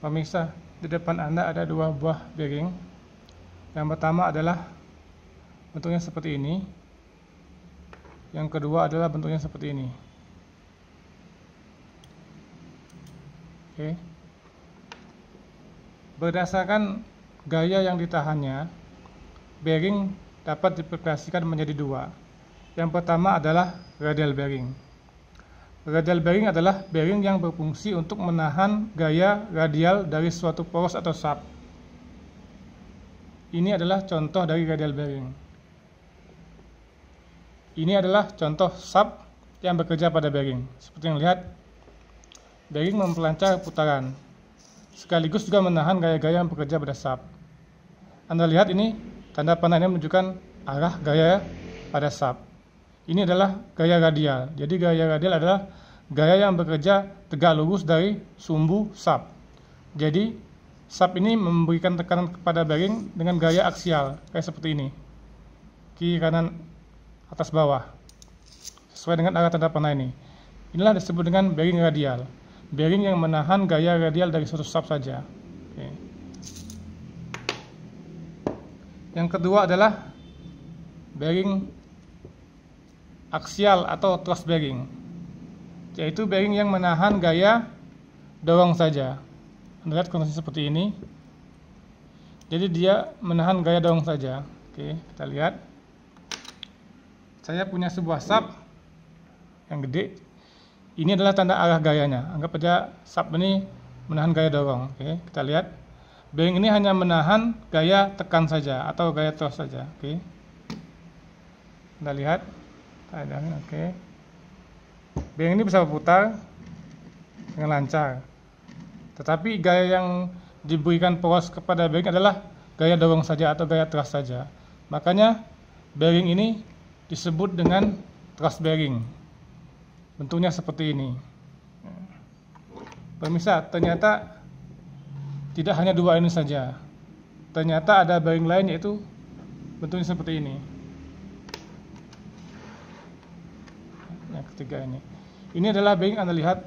Pemirsa, di depan Anda ada dua buah bearing. Yang pertama adalah bentuknya seperti ini. Yang kedua adalah bentuknya seperti ini. Oke. Berdasarkan gaya yang ditahannya, bearing dapat diperklasasikan menjadi dua. Yang pertama adalah radial bearing. Radial bearing adalah bearing yang berfungsi untuk menahan gaya radial dari suatu poros atau sub. Ini adalah contoh dari radial bearing. Ini adalah contoh sub yang bekerja pada bearing. Seperti yang lihat, bearing memperlancar putaran, sekaligus juga menahan gaya-gaya yang bekerja pada sub. Anda lihat ini, tanda panahnya menunjukkan arah gaya pada sub. Ini adalah gaya radial. Jadi gaya radial adalah gaya yang bekerja tegak lurus dari sumbu sub. Jadi sub ini memberikan tekanan kepada bearing dengan gaya aksial, kayak seperti ini, kiri kanan atas bawah, sesuai dengan arah tanda panah ini. Inilah disebut dengan bearing radial, bearing yang menahan gaya radial dari suatu sub saja. Oke. Yang kedua adalah bearing aksial atau thrust bearing, yaitu bearing yang menahan gaya dorong saja. Anda lihat kondisi seperti ini, jadi dia menahan gaya dorong saja. Oke, kita lihat. Saya punya sebuah sub yang gede. Ini adalah tanda arah gayanya. Anggap saja sub ini menahan gaya dorong. Oke, kita lihat. Bearing ini hanya menahan gaya tekan saja atau gaya thrust saja. Oke, Anda lihat. Oke. Bearing ini bisa berputar dengan lancar, tetapi gaya yang diberikan poros kepada bearing adalah gaya dorong saja atau gaya thrust saja. Makanya bearing ini disebut dengan thrust bearing. Bentuknya seperti ini. Pemirsa, ternyata tidak hanya dua ini saja. Ternyata ada bearing lain, yaitu bentuknya seperti ini. Ketiga ini adalah bearing. Anda lihat,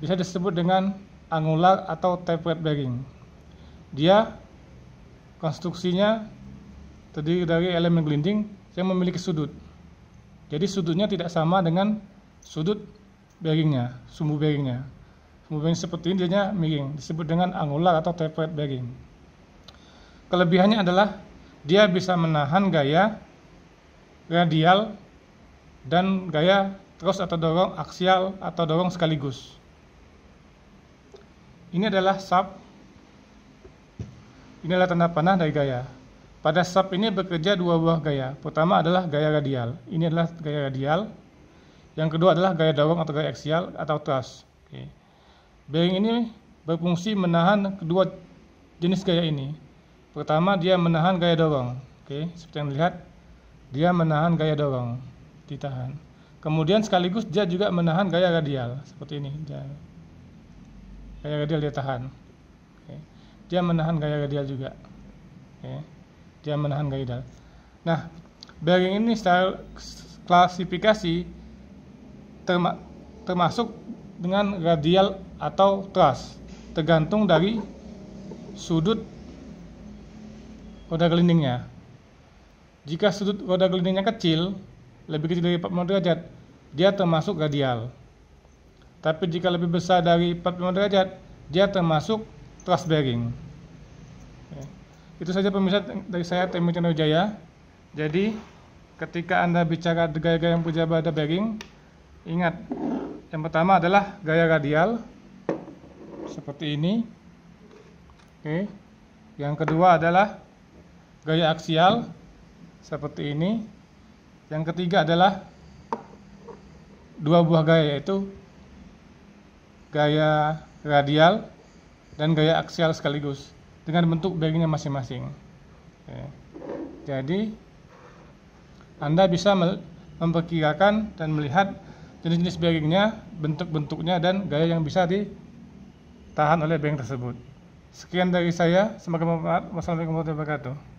bisa disebut dengan angular atau tapered bearing. Dia konstruksinya terdiri dari elemen gelinding yang memiliki sudut. Jadi sudutnya tidak sama dengan sudut bearingnya, sumbu bearingnya. Sumbu bearing seperti ini dia miring, disebut dengan angular atau tapered bearing. Kelebihannya adalah dia bisa menahan gaya radial dan gaya terus atau dorong aksial atau dorong sekaligus. Ini adalah sub. Ini adalah tanda panah dari gaya. Pada sub ini bekerja dua buah gaya. Pertama adalah gaya radial. Ini adalah gaya radial. Yang kedua adalah gaya dorong atau gaya aksial atau thrust. Oke. Bearing ini berfungsi menahan kedua jenis gaya ini. Pertama, dia menahan gaya dorong. Oke, seperti yang dilihat, dia menahan gaya dorong, ditahan. Kemudian sekaligus dia juga menahan gaya radial seperti ini. Gaya radial dia tahan. Oke. Dia menahan gaya radial juga. Oke. Dia menahan gaya radial. Nah, bearing ini secara klasifikasi termasuk dengan radial atau thrust, tergantung dari sudut roda gelindingnya. Jika sudut roda gelindingnya kecil, lebih kecil dari 45 derajat, dia termasuk radial. Tapi jika lebih besar dari 45 derajat, dia termasuk thrust bearing. Oke. Itu saja pemirsa dari saya, Temo Chandra Jaya. Jadi ketika Anda bicara gaya-gaya yang bekerja pada bearing, ingat, yang pertama adalah gaya radial seperti ini. Oke. Yang kedua adalah gaya aksial seperti ini. Yang ketiga adalah dua buah gaya, yaitu gaya radial dan gaya aksial sekaligus dengan bentuk bearingnya masing-masing. Jadi Anda bisa memperkirakan dan melihat jenis-jenis bearingnya, bentuk-bentuknya, dan gaya yang bisa ditahan oleh bearing tersebut. Sekian dari saya, semoga bermanfaat. Wassalamualaikum warahmatullahi wabarakatuh.